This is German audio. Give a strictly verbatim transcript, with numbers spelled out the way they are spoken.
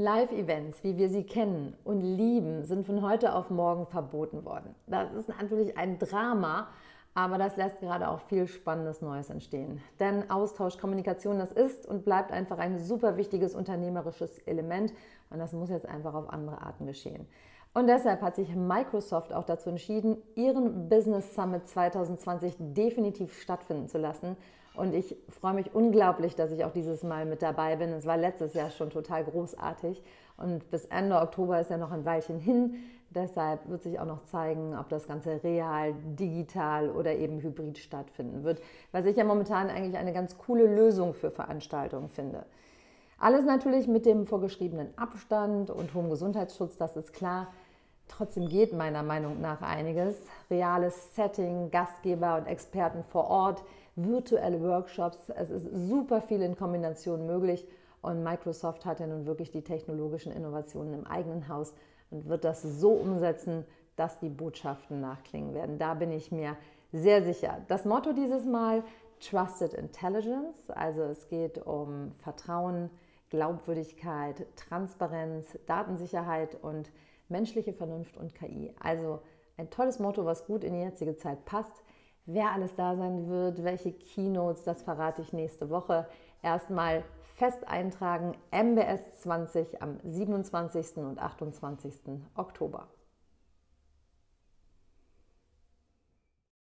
Live-Events, wie wir sie kennen und lieben, sind von heute auf morgen verboten worden. Das ist natürlich ein Drama, aber das lässt gerade auch viel Spannendes Neues entstehen. Denn Austausch, Kommunikation, das ist und bleibt einfach ein super wichtiges unternehmerisches Element und das muss jetzt einfach auf andere Arten geschehen. Und deshalb hat sich Microsoft auch dazu entschieden, ihren Business Summit zwanzig zwanzig definitiv stattfinden zu lassen. Und ich freue mich unglaublich, dass ich auch dieses Mal mit dabei bin. Es war letztes Jahr schon total großartig und bis Ende Oktober ist ja noch ein Weilchen hin. Deshalb wird sich auch noch zeigen, ob das Ganze real, digital oder eben hybrid stattfinden wird, was ich ja momentan eigentlich eine ganz coole Lösung für Veranstaltungen finde. Alles natürlich mit dem vorgeschriebenen Abstand und hohem Gesundheitsschutz, das ist klar. Trotzdem geht meiner Meinung nach einiges. Reales Setting, Gastgeber und Experten vor Ort, virtuelle Workshops, es ist super viel in Kombination möglich und Microsoft hat ja nun wirklich die technologischen Innovationen im eigenen Haus und wird das so umsetzen, dass die Botschaften nachklingen werden. Da bin ich mir sehr sicher. Das Motto dieses Mal, Trusted Intelligence, also es geht um Vertrauen, Glaubwürdigkeit, Transparenz, Datensicherheit und menschliche Vernunft und K I. Also ein tolles Motto, was gut in die jetzige Zeit passt. Wer alles da sein wird, welche Keynotes, das verrate ich nächste Woche. Erstmal fest eintragen, M B S zwanzig am siebenundzwanzigsten und achtundzwanzigsten Oktober.